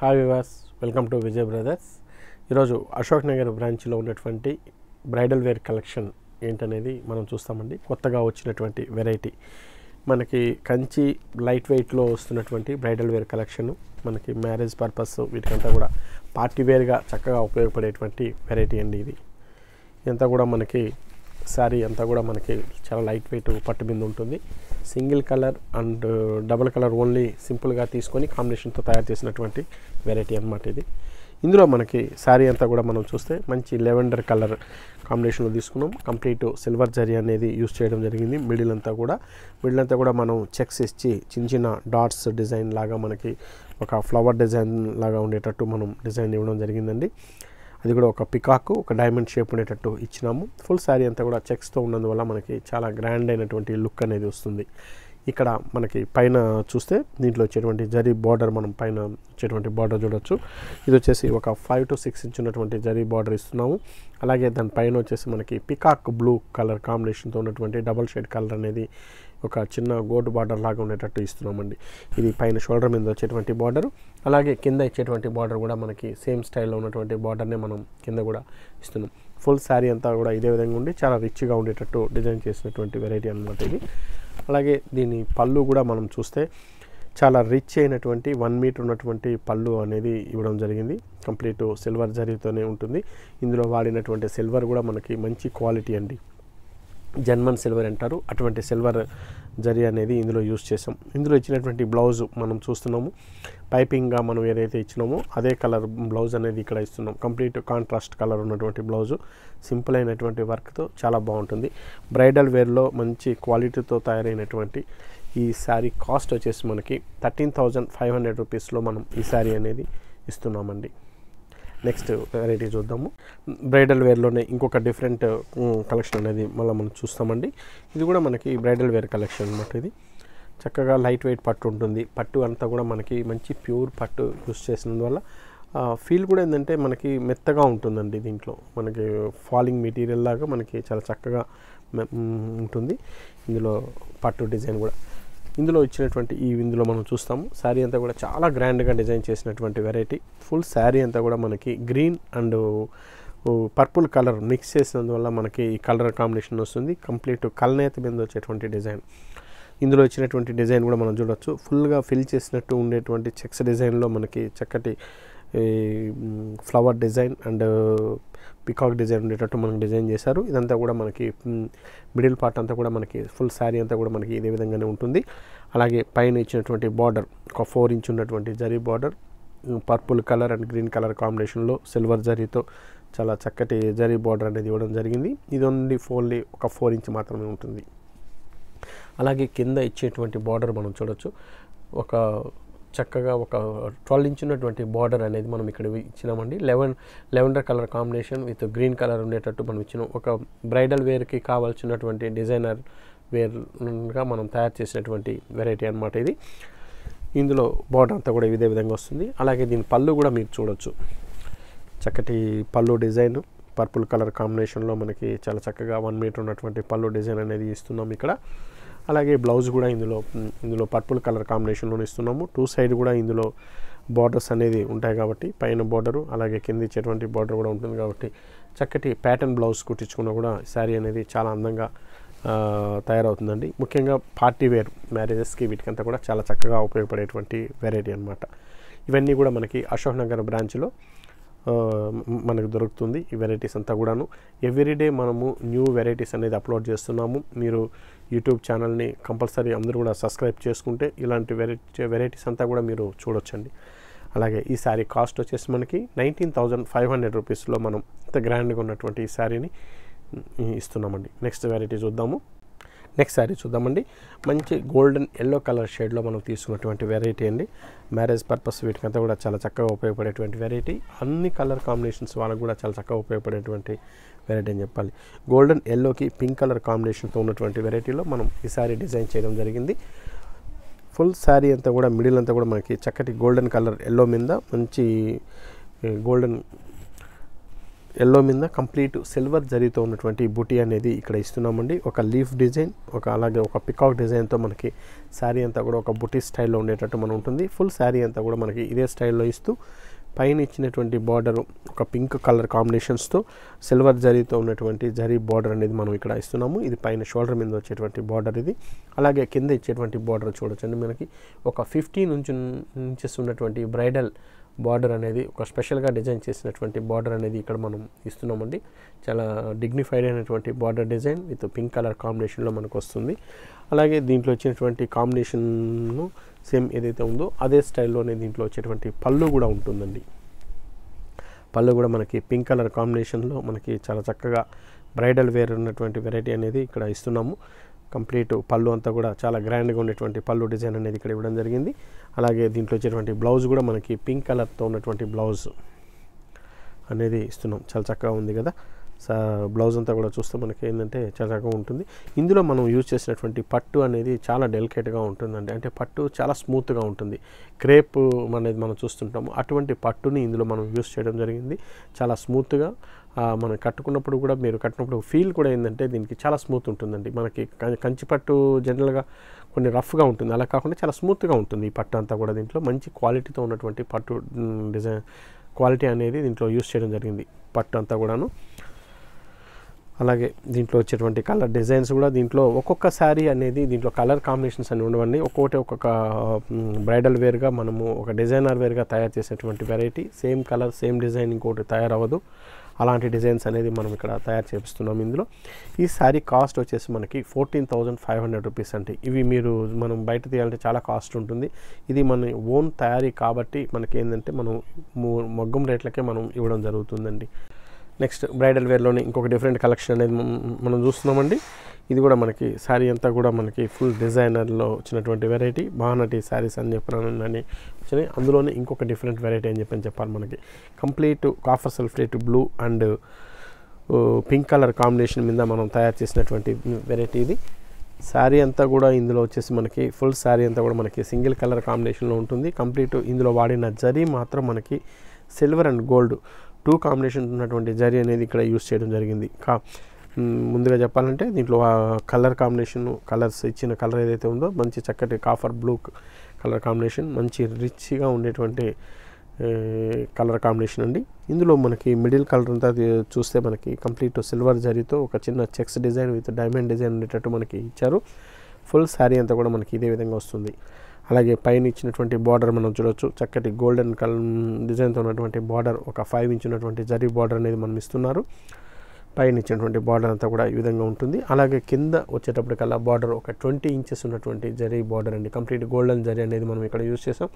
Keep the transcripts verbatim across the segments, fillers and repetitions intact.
Hi viewers, welcome to Vijay Brothers. ఈరోజు అశోక్ నగర్ బ్రాంచ్లో ఉన్నటువంటి బ్రైడల్ వేర్ కలెక్షన్ ఏంటనేది మనం చూస్తామండి. కొత్తగా వచ్చినటువంటి వెరైటీ మనకి కంచి లైట్ వెయిట్లో వస్తున్నటువంటి బ్రైడల్ వేర్ కలెక్షన్, మనకి మ్యారేజ్ పర్పస్ వీటికంతా కూడా పార్టీ వేర్గా చక్కగా ఉపయోగపడేటువంటి వెరైటీ అండి. ఇది ఇదంతా కూడా మనకి శారీ అంతా కూడా మనకి చాలా లైట్ వెయిట్ పట్టుబిందు ఉంటుంది. Single colour and double colour only సింపుల్గా తీసుకొని కాంబినేషన్తో తయారు చేసినటువంటి వెరైటీ అన్నమాట ఇది. ఇందులో మనకి శారీ అంతా కూడా మనం చూస్తే మంచి లెవెండర్ కలర్ కాంబినేషన్లో తీసుకున్నాం. కంప్లీట్ సిల్వర్ జరీ అనేది యూస్ చేయడం జరిగింది. మిడిల్ అంతా కూడా మిడిల్ అంతా కూడా మనం చెక్స్ ఇచ్చి చిన్న చిన్న డాట్స్ డిజైన్ లాగా మనకి ఒక ఫ్లవర్ డిజైన్ లాగా ఉండేటట్టు మనం డిజైన్ ఇవ్వడం జరిగిందండి. అది కూడా ఒక పికాక్ ఒక డైమండ్ షేప్ ఉండేటట్టు ఇచ్చినాము. ఫుల్ శారీ అంతా కూడా చెక్స్తో ఉన్నందువల్ల మనకి చాలా గ్రాండ్ అయినటువంటి లుక్ అనేది వస్తుంది. ఇక్కడ మనకి పైన చూస్తే దీంట్లో వచ్చేటువంటి జరీ బార్డర్, మనం పైన వచ్చేటువంటి బార్డర్ చూడవచ్చు. ఇది వచ్చేసి ఒక ఫైవ్ టు సిక్స్ ఇంచ్ ఉన్నటువంటి జరీ బార్డర్ ఇస్తున్నాము. అలాగే దాని పైన వచ్చేసి మనకి పికాక్ బ్లూ కలర్ కాంబినేషన్తో ఉన్నటువంటి డబల్ షేడ్ కలర్ అనేది ఒక చిన్న గోల్డ్ బార్డర్ లాగా ఉండేటట్టు ఇస్తున్నామండి. ఇది పైన షోల్డర్ మీద వచ్చేటువంటి బార్డర్, అలాగే కింద ఇచ్చేటువంటి బార్డర్ కూడా మనకి సేమ్ స్టైల్లో ఉన్నటువంటి బార్డర్నే మనం కింద కూడా ఇస్తున్నాం. ఫుల్ శారీ అంతా కూడా ఇదే విధంగా ఉండి చాలా రిచ్గా ఉండేటట్టు డిజైన్ చేసినటువంటి వెరైటీ అనమాట ఇది. అలాగే దీని పళ్ళు కూడా మనం చూస్తే చాలా రిచ్ అయినటువంటి వన్ మీటర్ ఉన్నటువంటి పళ్ళు అనేది ఇవ్వడం జరిగింది. కంప్లీట్ సిల్వర్ జరీతోనే ఉంటుంది. ఇందులో వాడినటువంటి సిల్వర్ కూడా మనకి మంచి క్వాలిటీ అండి, జర్మన్ సిల్వర్ అంటారు. అటువంటి సిల్వర్ జరీ అనేది ఇందులో యూస్ చేసాం. ఇందులో ఇచ్చినటువంటి బ్లౌజ్ మనం చూస్తున్నాము. పైపింగ్గా మనం ఏదైతే ఇచ్చినామో అదే కలర్ బ్లౌజ్ అనేది ఇక్కడ ఇస్తున్నాం. కంప్లీట్ కాంట్రాస్ట్ కలర్ ఉన్నటువంటి బ్లౌజు, సింపుల్ అయినటువంటి వర్క్తో చాలా బాగుంటుంది. బ్రైడల్ వేర్లో మంచి క్వాలిటీతో తయారైనటువంటి ఈ శారీ కాస్ట్ వచ్చేసి మనకి థర్టీన్ థౌజండ్ ఫైవ్ హండ్రెడ్ రూపీస్లో మనం ఈ శారీ అనేది ఇస్తున్నామండి. నెక్స్ట్ వెరైటీ చూద్దాము. బ్రైడల్ వేర్లోనే ఇంకొక డిఫరెంట్ కలెక్షన్ అనేది మళ్ళీ మనం చూస్తామండి. ఇది కూడా మనకి బ్రైడల్ వేర్ కలెక్షన్ అనమాట. ఇది చక్కగా లైట్ వెయిట్ పట్టు ఉంటుంది. పట్టు అంతా కూడా మనకి మంచి ప్యూర్ పట్టు యూస్ చేసినందువల్ల ఫీల్ కూడా ఏంటంటే మనకి మెత్తగా ఉంటుందండి. దీంట్లో మనకి ఫాలింగ్ మెటీరియల్ లాగా మనకి చాలా చక్కగా ఉంటుంది. ఇందులో పట్టు డిజైన్ కూడా ఇందులో ఇచ్చినటువంటి ఈ ఇందులో మనం చూస్తాము. శారీ అంతా కూడా చాలా గ్రాండ్గా డిజైన్ చేసినటువంటి వెరైటీ. ఫుల్ శారీ అంతా కూడా మనకి green and purple colour mix చేసినందువల్ల మనకి ఈ కలర్ కాంబినేషన్ వస్తుంది. కంప్లీట్ కల్నేత మీద వచ్చేటువంటి డిజైన్, ఇందులో ఇచ్చినటువంటి డిజైన్ కూడా మనం చూడవచ్చు. ఫుల్గా ఫిల్ చేసినట్టు ఉండేటువంటి చెక్స్ డిజైన్లో మనకి చక్కటి flower design and peacock design ఉండేటట్టు మనకు డిజైన్ చేశారు. ఇదంతా కూడా మనకి మిడిల్ పార్ట్ అంతా కూడా మనకి ఫుల్ శారీ అంతా కూడా మనకి ఇదే విధంగానే ఉంటుంది. అలాగే పైన ఇచ్చినటువంటి బార్డర్ ఒక ఫోర్ ఇంచ్ ఉన్నటువంటి zari border, purple colour and green colour కాంబినేషన్లో సిల్వర్ జరీతో చాలా చక్కటి జరీ బార్డర్ అనేది ఇవ్వడం జరిగింది. ఇది ఓన్లీ ఫోన్లీ ఒక ఫోర్ ఇంచ్ మాత్రమే ఉంటుంది. అలాగే కింద ఇచ్చేటువంటి బార్డర్ మనం చూడవచ్చు. ఒక చక్కగా ఒక ట్వెల్వ్ ఇంచ్ ఉన్నటువంటి బార్డర్ అనేది మనం ఇక్కడ ఇచ్చినామండి. లెవెన్ lavender colour combination with green colour ఉండేటట్టు మనం ఇచ్చినాం. ఒక బ్రైడల్ వేర్కి కావాల్సినటువంటి డిజైనర్ వేర్గా మనం తయారు చేసినటువంటి వెరైటీ అనమాట ఇది. ఇందులో బార్డర్ అంతా కూడా ఇదే విధంగా వస్తుంది. అలాగే దీని పళ్ళు కూడా మీరు చూడవచ్చు. చక్కటి పళ్ళు డిజైన్ పర్పుల్ కలర్ కాంబినేషన్లో మనకి చాలా చక్కగా వన్ మీటర్ ఉన్నటువంటి పళ్ళు డిజైన్ అనేది ఇస్తున్నాం ఇక్కడ. అలాగే బ్లౌజ్ కూడా ఇందులో ఇందులో పర్పుల్ కలర్ కాంబినేషన్లో ఇస్తున్నాము. టూ సైడ్ కూడా ఇందులో బార్డర్స్ అనేది ఉంటాయి కాబట్టి పైన బార్డరు అలాగే కింద ఇచ్చేటువంటి బార్డర్ కూడా ఉంటుంది కాబట్టి చక్కటి ప్యాటర్న్ బ్లౌజ్ కుట్టించుకున్నా కూడా శారీ అనేది చాలా అందంగా తయారవుతుందండి. ముఖ్యంగా పార్టీ వేర్ మ్యారేజెస్కి వీటికంతా కూడా చాలా చక్కగా ఉపయోగపడేటువంటి వెరైటీ అనమాట. ఇవన్నీ కూడా మనకి అశోక్ నగర్ బ్రాంచ్లో మనకు దొరుకుతుంది ఈ వెరైటీస్ అంతా కూడాను. ఎవ్రీడే మనము న్యూ వెరైటీస్ అనేది అప్లోడ్ చేస్తున్నాము. మీరు యూట్యూబ్ ఛానల్ని కంపల్సరీ అందరూ కూడా సబ్స్క్రైబ్ చేసుకుంటే ఇలాంటి వెరైటీ వెరైటీస్ అంతా కూడా మీరు చూడొచ్చండి. అలాగే ఈ శారీ కాస్ట్ వచ్చేసి మనకి నైన్టీన్ థౌజండ్ ఫైవ్ హండ్రెడ్ రూపీస్లో మనం ఇంత గ్రాండ్గా ఉన్నటువంటి ఈ శారీని ఇస్తున్నామండి. నెక్స్ట్ వెరైటీ చూద్దాము. నెక్స్ట్ శారీ చూద్దామండి. మంచి గోల్డెన్ ఎల్లో కలర్ షేడ్లో మనం తీసుకున్నటువంటి వెరైటీ అండి. మ్యారేజ్ పర్పస్ వీటికంతా కూడా చాలా చక్కగా ఉపయోగపడేటువంటి వెరైటీ. అన్ని కలర్ కాంబినేషన్స్ వాళ్ళకు కూడా చాలా చక్కగా ఉపయోగపడేటువంటి వెరైటీ అని చెప్పాలి. గోల్డెన్ ఎల్లోకి పింక్ కలర్ కాంబినేషన్తో ఉన్నటువంటి వెరైటీలో మనం ఈ శారీ డిజైన్ చేయడం జరిగింది. ఫుల్ శారీ అంతా కూడా మిడిల్ అంతా కూడా మనకి చక్కటి గోల్డెన్ కలర్ ఎల్లో మీద మంచి golden yellow minda complete silver jari to twenty booty అనేది ఇక్కడ ఇస్తున్నామండి ఒక లీఫ్ డిజైన్ ఒక అలాగే ఒక పికాక్ డిజైన్ తో మనకి సారీ అంతా కూడా ఒక బూటీ స్టైల్ లో ఉండేటట్టు మనం ఉంటుంది ఫుల్ సారీ అంతా కూడా మనకి ఇదే స్టైల్ లో ఇస్తూ పైన ఇచ్చినటువంటి బోర్డర్ ఒక పింక్ కలర్ కాంబినేషన్స్ తో సిల్వర్ జరి తో ఉన్నటువంటి జరి బోర్డర్ అనేది మనం ఇక్కడ ఇస్తున్నాము ఇది పైన షోల్డర్ మీద వచ్చేటువంటి బోర్డర్ ఇది అలాగే కింద ఇచ్చేటువంటి బోర్డర్ చూడొచ్చుండి మనకి ఒక fifteen inches ఉన్నటువంటి బ్రైడల్ border అనేది ఒక స్పెషల్ గా డిజైన్ చేసినటువంటి border అనేది ఇక్కడ మనం ఇస్తున్నామండి చాలా డిగ్నిఫైడ్ అయినటువంటి border design with pink color combination లో మనకు వస్తుంది అలాగే దీంట్లో వచ్చినటువంటి కాంబినేషన్ ను సేమ్ ఏదైతే ఉందో అదే స్టైల్ లోనే దీంట్లో వచ్చేటువంటి పల్లు కూడా ఉంటుందండి పల్లు కూడా మనకి పింక్ కలర్ కాంబినేషన్ లో మనకి చాలా చక్కగా బ్రైడల్ వేర్ ఉన్నటువంటి variety అనేది ఇక్కడ ఇస్తున్నాము Complete pallu anta kuda chala grand ga unnetuvanti pallu design anedi ikkada ivadam jarigindi alage deentlo vacchetuvanti blouse kuda manaki pink color tho unnetuvanti blouse anedi istunnam chala chakkaga undi kada sa blouse anta kuda chuste manaki endante chala chakkaga untundi indulo manam use chesinatuvanti pattu anedi chala delicate ga untundandi ante pattu chala smooth ga untundi crepe అనేది మనం చూస్తుంటాము అటువంటి పట్టుని ఇందులో మనం use చేయడం జరిగింది చాలా smooth గా మనం కట్టుకున్నప్పుడు కూడా మీరు కట్టునప్పుడు ఫీల్ కూడా ఏందంటే దీనికి చాలా స్మూత్ ఉంటుందండి మనకి కంచి పట్టు జనరల్ గా కొన్ని రఫ్ గా ఉంటుంది అలా కాకుండా చాలా స్మూత్ గా ఉంటుంది ఈ పట్టు అంతా కూడా దీంట్లో మంచి క్వాలిటీ తో ఉన్నటువంటి పట్టు డిజైన్ క్వాలిటీ అనేది దీంట్లో యూస్ చేయడం జరిగింది పట్టు అంతా కూడాను అలాగే దీంట్లో వచ్చేటువంటి కలర్ డిజైన్స్ కూడా దీంట్లో ఒక్కొక్క సారీ అనేది దీంట్లో కలర్ కాంబినేషన్స్ అన్ని ఉండవండి ఒక్కొక్కటి ఒక్కొక్క బ్రైడల్ వేర్ గా మనము ఒక డిజైనర్ వేర్ గా తయారు చేసినటువంటి variety same colour same design ఇంకోటి తయారవదు అలాంటి డిజైన్స్ అనేది మనం ఇక్కడ తయారు చేపిస్తున్నాం ఇందులో ఈ సారీ కాస్ట్ వచ్చేసి మనకి fourteen thousand five hundred rupees అంటే ఇవి మీరు మనం బయట తీయాలంటే చాలా కాస్ట్ ఉంటుంది ఇది మన ఓన్ తయారీ కాబట్టి మనకి ఏందంటే మనం మొగ్గం రేట్లకే మనం ఇవ్వడం జరుగుతుందండి నెక్స్ట్ బ్రైడల్ వేర్ లోనే ఇంకొక డిఫరెంట్ కలెక్షన్ అనేది మనం చూస్తున్నామండి ఇది కూడా మనకి సారీ అంతా కూడా మనకి ఫుల్ డిజైనర్ లో వచ్చినటువంటి వెరైటీ బానాటి సారీస్ అని చెప్పానని వచ్చాయి అందులోనే ఇంకొక డిఫరెంట్ వెరైటీ అని చెప్పని చెప్పాలి మనకి complete copper sulphate blue and pink colour combination మీద మనం తయారు చేసినటువంటి వెరైటీ ఇది సారీ అంతా కూడా ఇందులో వచ్చేసి మనకి ఫుల్ సారీ అంతా కూడా మనకి సింగిల్ కలర్ కాంబినేషన్ లో ఉంటుంది కంప్లీట్ ఇందులో వాడిన జరీ మాత్రం మనకి silver and gold two combination ఉన్నటువంటి జరీ అనేది ఇక్కడ యూస్ చేయడం జరిగింది కా ముందుగా చెప్పాలంటే దీంట్లో కలర్ కాంబినేషన్ కలర్స్ ఇచ్చిన కలర్ ఏదైతే ఉందో మంచి చక్కటి కాఫర్ బ్లూ కలర్ కాంబినేషన్ మంచి రిచ్ గా ఉండేటువంటి కలర్ కాంబినేషన్ అండి ఇందులో మనకి మిడిల్ కలర్ అంతా చూస్తే మనకి కంప్లీట్ సిల్వర్ జరీతో ఒక చిన్న checks design with diamond design ఉండేటట్టు మనకి ఇచ్చారు ఫుల్ సారీ అంతా కూడా మనకి ఇదే విధంగా వస్తుంది అలాగే పైన ఇచ్చినటువంటి బోర్డర్ మనం చూడొచ్చు చక్కటి గోల్డెన్ కలర్ డిజైన్ తో ఉన్నటువంటి బోర్డర్ ఒక five ఇంచ్ ఉన్నటువంటి జరీ బోర్డర్ అనేది మనం ఇస్తున్నారు పైన ఇచ్చినటువంటి బోర్డర్ అంతా కూడా ఈ విధంగా ఉంటుంది అలాగే కింద వచ్చేటప్పటికల్లా బోర్డర్ ఒక twenty ఇంచెస్ ఉన్నటువంటి జరీ బోర్డర్ అండి కంప్లీట్ గోల్డెన్ జరీ అనేది మనం ఇక్కడ యూస్ చేసాం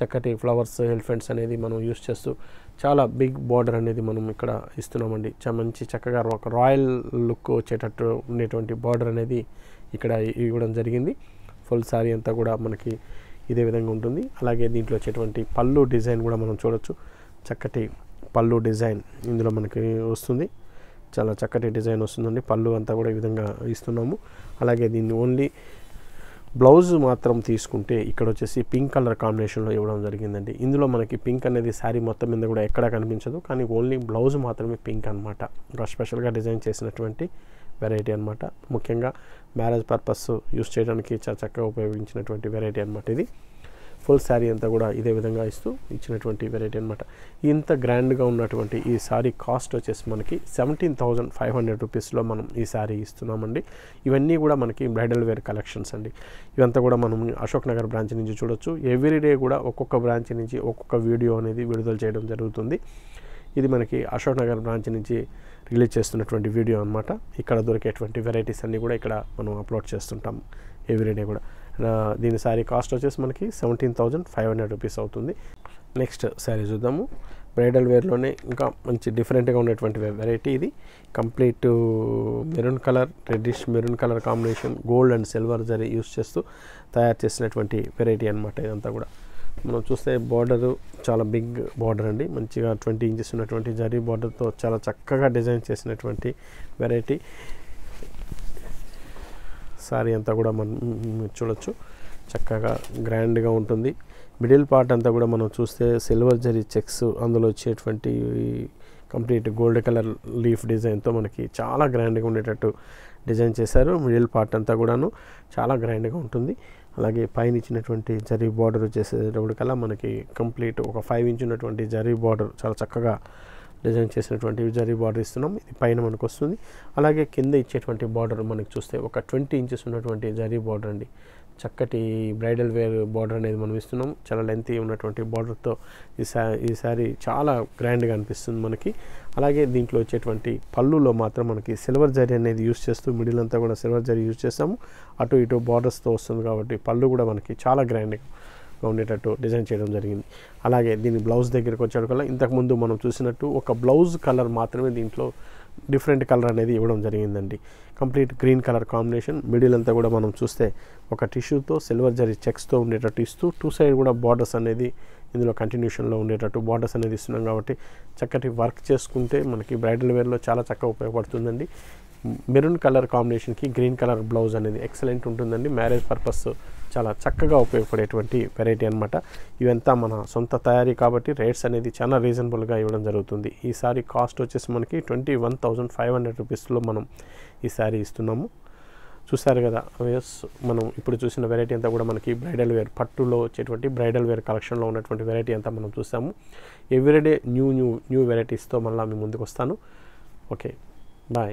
చక్కటి ఫ్లవర్స్ ఎలిఫెంట్స్ అనేది మనం యూస్ చేస్తూ చాలా బిగ్ బోర్డర్ అనేది మనం ఇక్కడ ఇస్తున్నామండి చాలా మంచి చక్కగా ఒక రాయల్ లుక్ వచ్చేటట్టు ఉండేటువంటి బోర్డర్ అనేది ఇక్కడ ఇవ్వడం జరిగింది ఫుల్ సారీ అంతా కూడా మనకి ఇదే విధంగా ఉంటుంది అలాగే దీంట్లో వచ్చేటువంటి పల్లు డిజైన్ కూడా మనం చూడొచ్చు చక్కటి పల్లు డిజైన్ ఇందులో మనకి వస్తుంది చాలా చక్కటి డిజైన్ వస్తుందండి పల్లు అంతా కూడా ఈ విధంగా ఇస్తున్నాము అలాగే దీన్ని ఓన్లీ బ్లౌజ్ మాత్రం తీసుకుంటే ఇక్కడ వచ్చేసి పింక్ కలర్ కాంబినేషన్ లో ఇవ్వడం జరిగిందండి ఇందులో మనకి పింక్ అనేది సారీ మొత్తం మీద కూడా ఎక్కడా కనిపించదు కానీ ఓన్లీ బ్లౌజ్ మాత్రమే పింక్ అన్నమాట ఒక స్పెషల్ గా డిజైన్ చేసినటువంటి వెరైటీ అన్నమాట ముఖ్యంగా మ్యారేజ్ పర్పస్ యూస్ చేయడానికి చాలా చక్కగా ఉపయోగించినటువంటి వెరైటీ అన్నమాట ఇది ఫుల్ సారీ అంతా కూడా ఇదే విధంగా ఇస్తూ ఇచ్చినటువంటి వెరైటీ అన్నమాట ఇంత గ్రాండ్ గా ఉన్నటువంటి ఈ సారీ కాస్ట్ వచ్చేసి మనకి seventeen thousand five hundred rupees లో మనం ఈ సారీ ఇస్తున్నామండి ఇవన్నీ కూడా మనకి బ్రైడల్ వేర్ కలెక్షన్స్ అండి ఇవంతా కూడా మనం అశోక్ నగర్ బ్రాంచ్ నుంచి చూడొచ్చు ఎవ్రీ డే కూడా ఒక్కొక్క బ్రాంచ్ నుంచి ఒక్కొక్క వీడియో అనేది విడుదల చేయడం జరుగుతుంది ఇది మనకి అశోక్ నగర్ బ్రాంచ్ నుంచి రిలీజ్ చేస్తున్నటువంటి వీడియో అన్నమాట ఇక్కడ దొరికేటువంటి వెరైటీస్ అన్ని కూడా ఇక్కడ మనం అప్లోడ్ చేస్తుంటాం ఎవ్రీ డే కూడా దీని సారీ కాస్ట్ వచ్చేసి మనకి seventeen thousand five hundred rupees అవుతుంది నెక్స్ట్ సారీ చూద్దాము బ్రైడల్ వేర్ లోనే ఇంకా మంచి డిఫరెంట్ గా ఉన్నటువంటి వెరైటీ ఇది complete maroon colour reddish maroon colour combination gold and silver zari use చేస్తూ తయారు చేసినటువంటి వెరైటీ అన్నమాట ఇదంతా కూడా మనం చూస్తే బోర్డర్ చాలా బిగ్ బోర్డర్ అండి మంచిగా twenty ఇంచెస్ ఉన్నటువంటి జరీ బోర్డర్తో చాలా చక్కగా డిజైన్ చేసినటువంటి వెరైటీ సారీ అంతా కూడా మనం చూడొచ్చు చక్కగా గ్రాండ్గా ఉంటుంది మిడిల్ పార్ట్ అంతా కూడా మనం చూస్తే సిల్వర్ జరీ చెక్స్ అందులో వచ్చేటువంటి complete gold color leaf design to manaki chala grand ga undetattu design chesaru. Middle part anta kudanu chala grand ga untundi. Alage pain ichinatuvanti zari border vachesarappudu kala manaki complete oka five inch unnatuvanti zari border chala chakkaga design chesinatuvanti zari border istunam. Idi paina manaku vastundi. Alage kinda icchetuvanti border manaki chuste oka twenty inches unnatuvanti zari border andi. Chakati bridal wear border అనేది మనం ఇస్తున్నాం చాలా lengthy ఉన్నటువంటి border తో ఈ sorry చాలా grand గా అనిపిస్తుంది మనకి అలాగే దీంట్లో వచ్చేటువంటి పళ్ళులో మాత్రం మనకి సిల్వర్ జరీ అనేది యూస్ చేస్తూ మిడిల్ అంతా కూడా సిల్వర్ జరీ యూస్ చేసాము అటు ఇటు బోర్డర్స్ తో వస్తుంది కాబట్టి పళ్ళు కూడా మనకి చాలా గ్రాండ్ గా ఉండేటట్టు డిజైన్ చేయడం జరిగింది అలాగే దీని బ్లౌజ్ దగ్గరికి వచ్చేటప్పుడు ఇంతకు ముందు మనం చూసినట్టు ఒక బ్లౌజ్ కలర్ మాత్రమే దీంట్లో different color అనేది ఇవ్వడం జరిగిందండి complete green colour combination middle అంతా కూడా మనం చూస్తే ఒక టిష్యూ తో సిల్వర్ జరీ చెక్స్ తో ఉండేటట్టు ఇస్తూ టూ సైడ్ కూడా బోర్డర్స్ అనేది ఇందులో కంటిన్యూషన్ లో ఉండేటట్టు బోర్డర్స్ అనేది ఇస్తున్నాం కాబట్టి చక్కటి వర్క్ చేసుకుంటే మనకి బ్రైడల్ వేర్ లో చాలా చక్కగా ఉపయోగపడుతుందండి మెరూన్ కలర్ కాంబినేషన్ కి గ్రీన్ కలర్ బ్లౌజ్ అనేది ఎక్సలెంట్ ఉంటుందండి మ్యారేజ్ పర్పస్ చాలా చక్కగా ఉపయోగపడేటువంటి వెరైటీ అన్నమాట ఇవంతా మన సొంత తయారీ కాబట్టి రేట్స్ అనేది చాలా రీజనబుల్ గా ఇవ్వడం జరుగుతుంది ఈ సారీ కాస్ట్ వచ్చేసి మనకి twenty one thousand five hundred rupees లో మనం ఈ సారీ ఇస్తున్నాము చూశారు కదా అవేస్ మనం ఇప్పుడు చూసిన వెరైటీ అంతా కూడా మనకి బ్రైడల్ వేర్ పట్టులో వచ్చేటువంటి బ్రైడల్ వేర్ కలెక్షన్ లో ఉన్నటువంటి వెరైటీ అంతా మనం చూసాము everyday new new new varieties తో మళ్ళీ మీ ముందుకు వస్తాను ఓకే బై